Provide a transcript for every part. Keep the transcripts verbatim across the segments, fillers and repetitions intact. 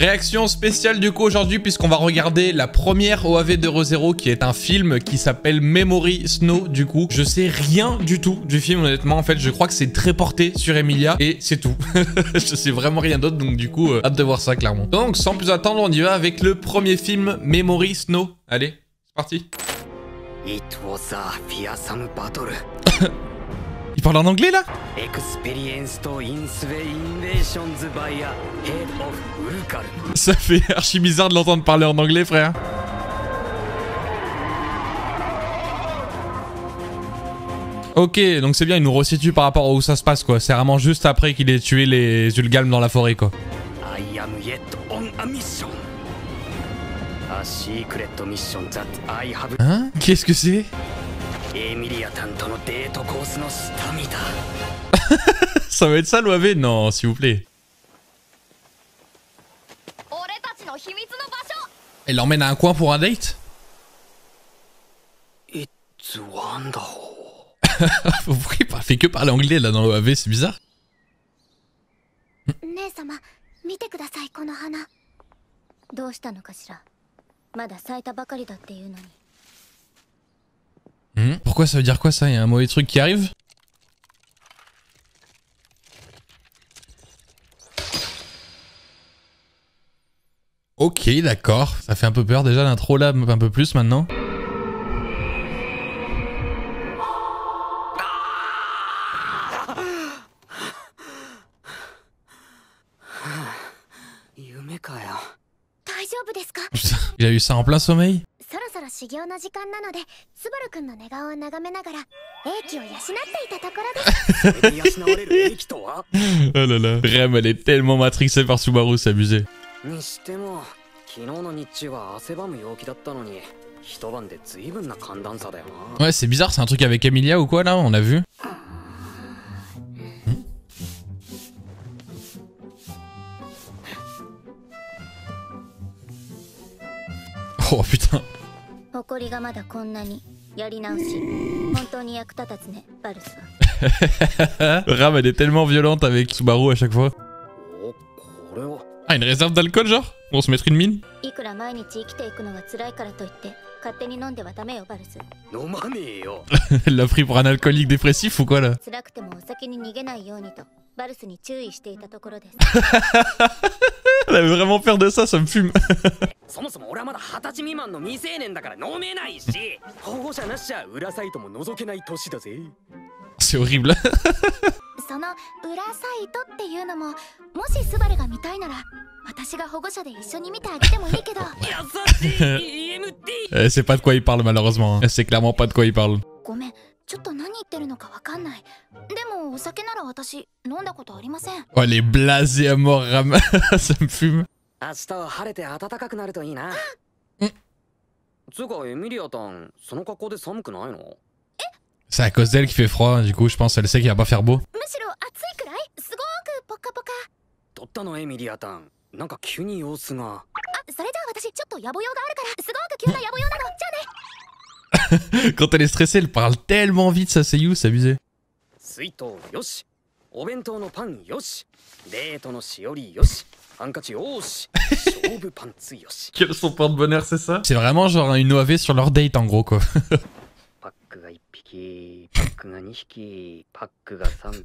Réaction spéciale du coup aujourd'hui, puisqu'on va regarder la première O A V de ReZero, qui est un film qui s'appelle Memory Snow. Du coup, je sais rien du tout du film, honnêtement. En fait, je crois que c'est très porté sur Emilia et c'est tout. Je sais vraiment rien d'autre, donc du coup, euh, hâte de voir ça clairement. Donc, sans plus attendre, on y va avec le premier film, Memory Snow. Allez, c'est parti. Il parle en anglais là? Ça fait archi bizarre de l'entendre parler en anglais, frère. Ok, donc c'est bien, il nous resitue par rapport à où ça se passe, quoi. C'est vraiment juste après qu'il ait tué les Zulgalm dans la forêt, quoi. I am yet on a mission. A secret mission that I have... Hein? Qu'est-ce que c'est? Ça va être ça l'O A V? Non, s'il vous plaît. Elle l'emmène à un coin pour un date? Pourquoi il fait que parler anglais là dans l'O A V? C'est bizarre. Mmh. Pourquoi ça veut dire quoi ça? Il y a un mauvais truc qui arrive? Ok, d'accord. Ça fait un peu peur déjà l'intro là, un peu plus maintenant. Il a eu ça en plein sommeil? Oh là là, Rem, elle est tellement matrixée par Subaru, c'est abusé. Ouais, c'est bizarre, c'est un truc avec Emilia ou quoi là, on a vu. Oh putain. Ram, elle est tellement violente avec Subaru à chaque fois. Ah, une réserve d'alcool genre? On se mettrait une mine? Elle l'a pris pour un alcoolique dépressif ou quoi là? Elle avait vraiment peur de ça, ça me fume. C'est horrible. Elle sait pas de quoi il parle malheureusement. Elle sait clairement pas de quoi il parle. Oh, elle est blasée à mort, Ram. Ça me fume. Mm. C'est à cause d'elle qu'il fait froid, du coup je pense qu'elle sait qu'il va pas faire beau. Quand elle est stressée, elle parle tellement vite, ça Seiyuu, c'est abusé. Quel son porte-bonheur, c'est ça? C'est vraiment genre une O A V sur leur date en gros quoi.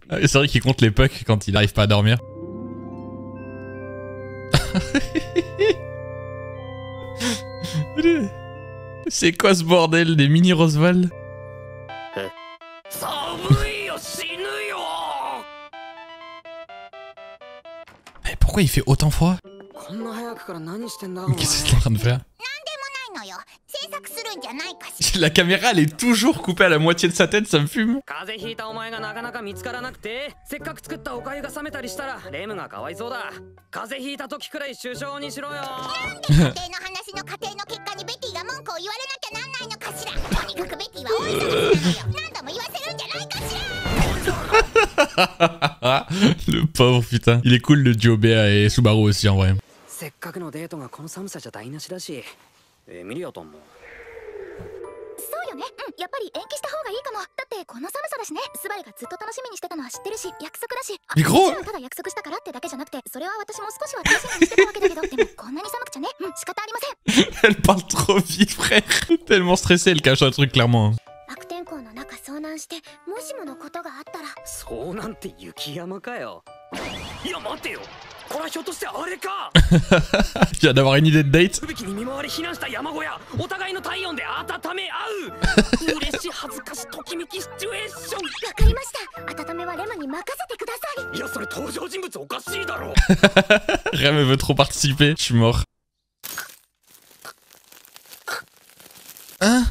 C'est vrai qu'il compte les pucks quand il n'arrive pas à dormir. C'est quoi ce bordel des mini Roswaal? Mais pourquoi il fait autant froid? Qu'est-ce qu'il est en train de faire? La caméra elle est toujours coupée à la moitié de sa tête, ça me fume. Le pauvre putain. Il est cool le duo Béa et Subaru aussi en vrai. うよね。うん、やっぱり延期した方がいいかも。だってこの寒さだしね。スバルがずっと楽しみにしてたのは知ってるし、約束だし。あ、もちろんただ約束したからってだけじゃなくて、それは私も少しは楽しみにしてたわけだけど、でもこんなに寒くちゃね。うん、仕方ありません。Elle parle trop vite, frère. Tellement stressée, elle cache un truc clairement. 悪天候の中遭難して、もしものことがあったら。そうなんて雪山かよ。いや待てよ。Tu viens d'avoir une idée de date. Rem veut trop participer, je suis mort. Hein?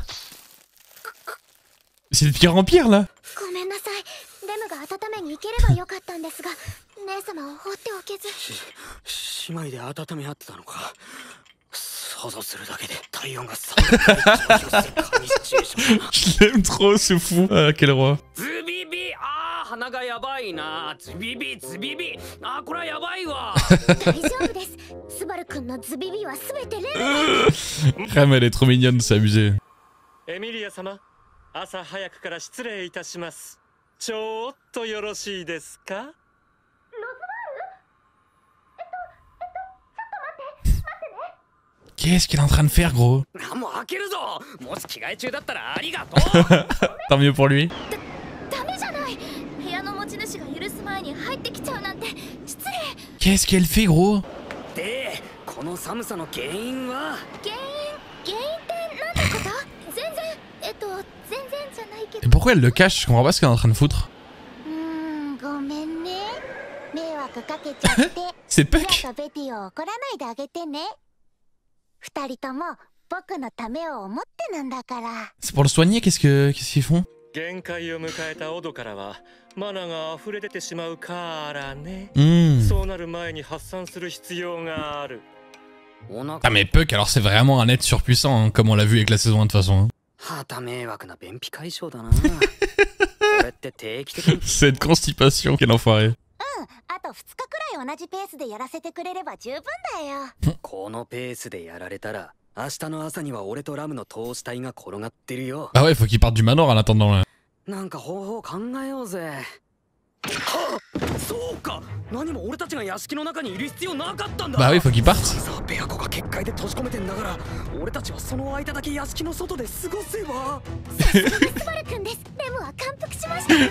C'est de pire en pire là. Je l'aime trop ce fou. Ah, quel roi. Rem, elle est trop mignonne de s'amuser. Emilia sama, asa hayaku kara shitsurei itashimasu. Chotto yoroshii desu ka? Qu'est-ce qu'il est en train de faire, gros? Tant mieux pour lui. Qu'est-ce qu'elle fait, gros? Et pourquoi elle le cache? Je comprends pas ce qu'elle est en train de foutre. C'est Puck. C'est pour le soigner, qu'est-ce que qu'est-ce qu'ils font? Mmh. Ah mais Puck, alors c'est vraiment un être surpuissant, hein, comme on l'a vu avec la saison un de toute façon. Hein. Cette constipation, quel enfoiré. Ah ouais, faut qu'il parte du manoir en attendant là. Bah oui, faut qu'il parte.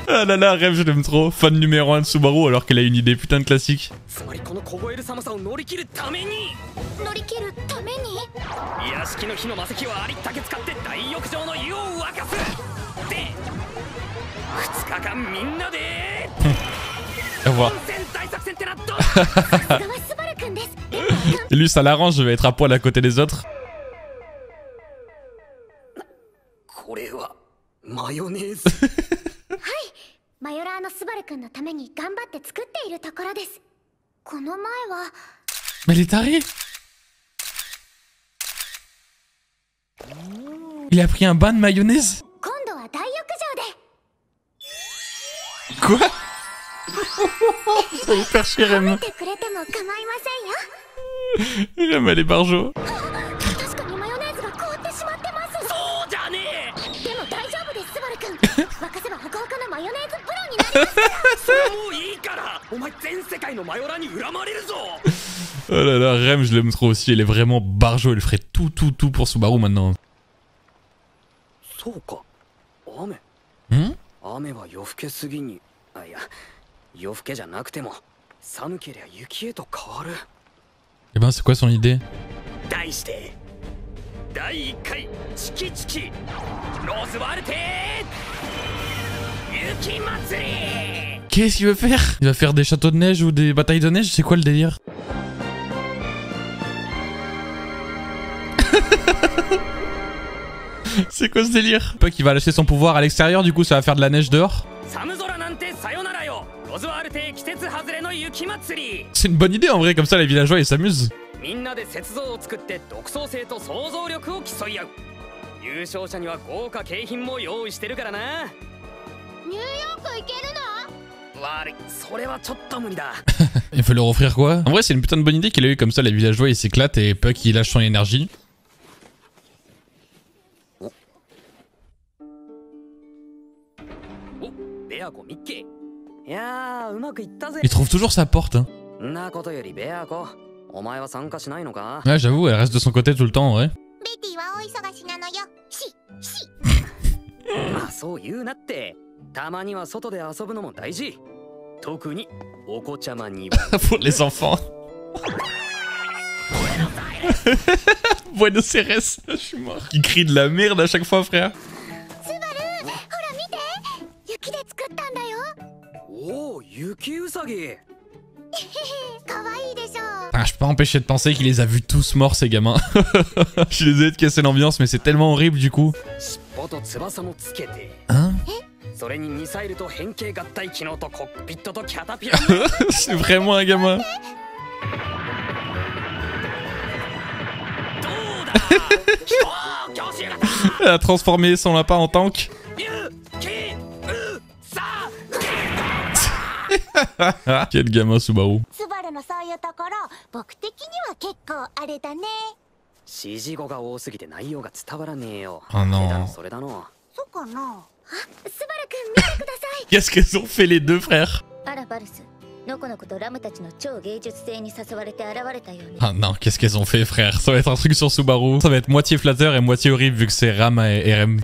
Ah là là, Rem, je l'aime trop. Fan numéro un de Subaru alors qu'elle a une idée putain de classique. Au revoir. Et lui, ça l'arrange, je vais être à poil à côté des autres. Mais elle est tarée. Il a pris un bain de mayonnaise. Quoi? Ça vous faire chier, Rem. Rem, elle est barjo. Oh là là, Rem, je l'aime trop aussi. Elle est vraiment barjo. Elle ferait tout, tout, tout pour Subaru maintenant. Hmm? Eh ben, c'est quoi son idée? Qu'est-ce qu'il veut faire? Il va faire des châteaux de neige ou des batailles de neige? C'est quoi le délire? C'est quoi ce délire? Puck il va lâcher son pouvoir à l'extérieur, du coup ça va faire de la neige dehors. C'est une bonne idée en vrai, comme ça les villageois ils s'amusent. Il faut leur offrir quoi? En vrai c'est une putain de bonne idée qu'il a eu, comme ça les villageois ils s'éclatent et Puck il lâche son énergie. Il trouve toujours sa porte. Hein. Ouais, j'avoue, elle reste de son côté tout le temps, ouais. Pour les enfants. Buenos Aires, je suis mort. Il crie de la merde à chaque fois, frère. Ah, je peux pas empêcher de penser qu'il les a vus tous morts, ces gamins. Je suis désolé de casser l'ambiance, mais c'est tellement horrible du coup. Hein? C'est vraiment un gamin. Elle a transformé son lapin en tank. Quel gamin Subaru. Oh non. Qu'est-ce qu'elles ont fait les deux frères? Ah non, qu'est-ce qu'elles ont fait frère? Ça va être un truc sur Subaru. Ça va être moitié flatteur et moitié horrible vu que c'est Ram et Rem.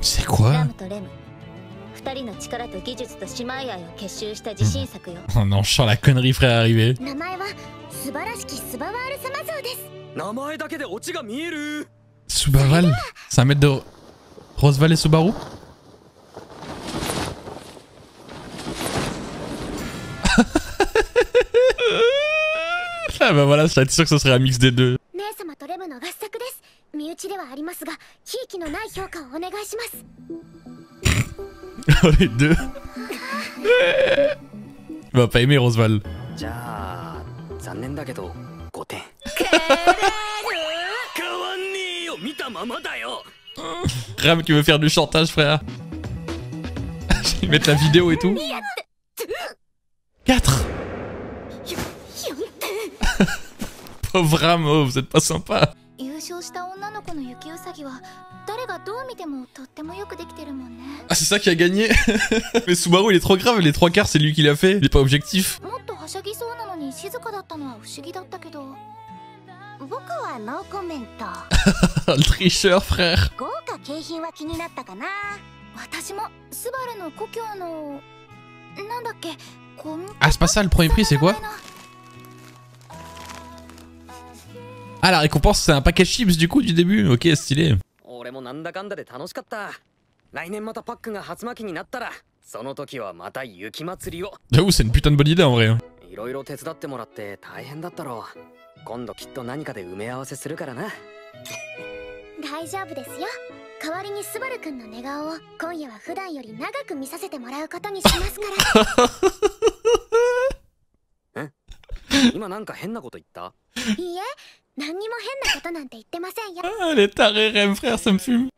C'est quoi? Oh non, je sens la connerie frère arriver. Subaru, c'est un mètre de Roswaal et Subaru. Ah bah voilà, je suis sûr que ce serait un mix des deux. Oh les deux. Il va pas aimer Roswaal. Ram, tu veux faire du chantage frère? Je vais lui mettre la vidéo et tout. quatre. Pauvre Ram, oh, vous êtes pas sympa. Ah c'est ça qui a gagné. Mais Subaru il est trop grave, les trois quarts c'est lui qui l'a fait, il est pas objectif. Le tricheur frère. Ah c'est pas ça le premier prix, c'est quoi? Ah la récompense c'est un paquet chips du coup du début, ok stylé. J'avoue c'est une putain de bonne idée en vrai. Ah, les tarés Rem frère, ça me fume.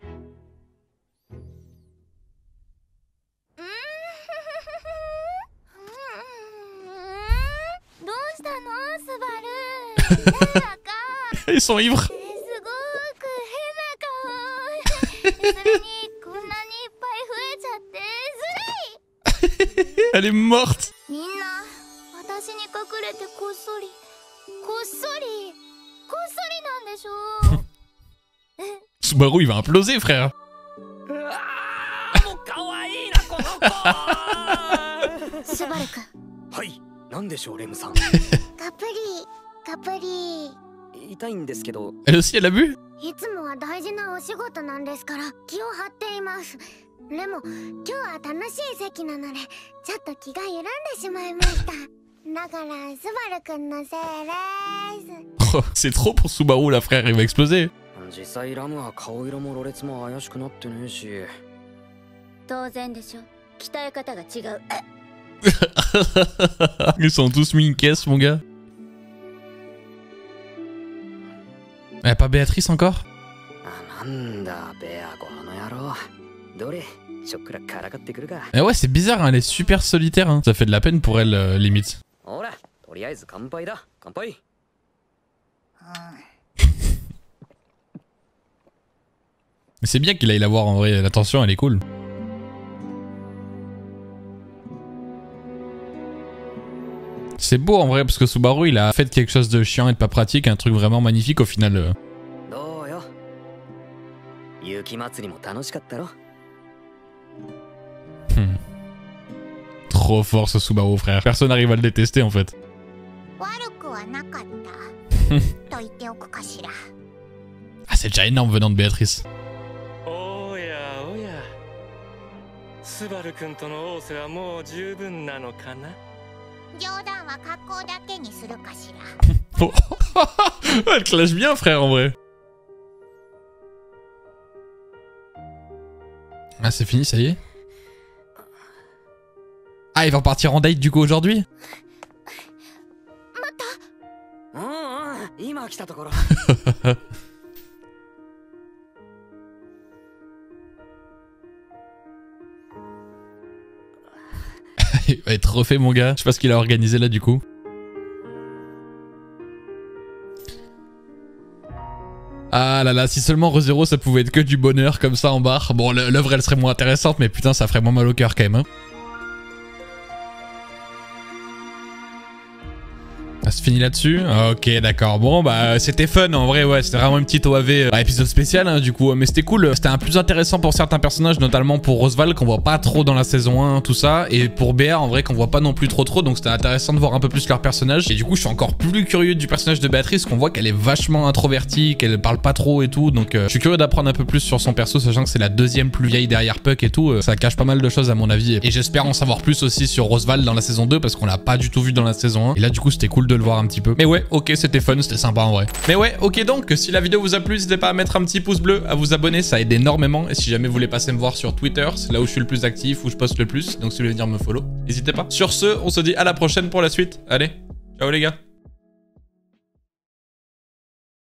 Ils sont ivres. Elle est morte. Subaru il va imploser frère. Elle aussi elle a bu. Oh, c'est trop pour Subaru là frère, il va exploser. Ils sont tous mis une caisse mon gars. Elle a pas Béatrice encore? Eh ouais c'est bizarre hein, elle est super solitaire hein. Ça fait de la peine pour elle euh, limite. C'est bien qu'il aille la voir en vrai, l'attention elle est cool. C'est beau en vrai parce que Subaru il a fait quelque chose de chiant et de pas pratique, un truc vraiment magnifique au final. Hmm. Trop fort ce Subaru frère, personne n'arrive à le détester en fait. Ah c'est déjà énorme venant de Beatrice. Elle clash bien frère en vrai. Ah c'est fini ça y est. Ah il va repartir en date du coup aujourd'hui. Il va être refait mon gars, je sais pas ce qu'il a organisé là du coup. Ah là là, si seulement ReZero ça pouvait être que du bonheur comme ça en barre. Bon l'œuvre elle serait moins intéressante mais putain ça ferait moins mal au cœur quand même hein. Ah, c'est fini là-dessus. Ok d'accord, bon bah c'était fun en vrai ouais, c'était vraiment une petite O A V, euh, épisode spécial hein, du coup, mais c'était cool, c'était un plus intéressant pour certains personnages, notamment pour Roswaal qu'on voit pas trop dans la saison un, tout ça, et pour B R en vrai qu'on voit pas non plus trop trop, donc c'était intéressant de voir un peu plus leur personnage, et du coup je suis encore plus curieux du personnage de Beatrice, qu'on voit qu'elle est vachement introvertie, qu'elle parle pas trop et tout, donc euh, je suis curieux d'apprendre un peu plus sur son perso, sachant que c'est la deuxième plus vieille derrière Puck et tout, euh, ça cache pas mal de choses à mon avis, et j'espère en savoir plus aussi sur Roswaal dans la saison deux, parce qu'on l'a pas du tout vu dans la saison un, et là du coup c'était cool de le voir un petit peu. Mais ouais, ok, c'était fun, c'était sympa en vrai. Mais ouais, ok donc, si la vidéo vous a plu, n'hésitez pas à mettre un petit pouce bleu, à vous abonner, ça aide énormément. Et si jamais vous voulez passer me voir sur Twitter, c'est là où je suis le plus actif, où je poste le plus. Donc si vous voulez venir me follow, n'hésitez pas. Sur ce, on se dit à la prochaine pour la suite. Allez, ciao les gars.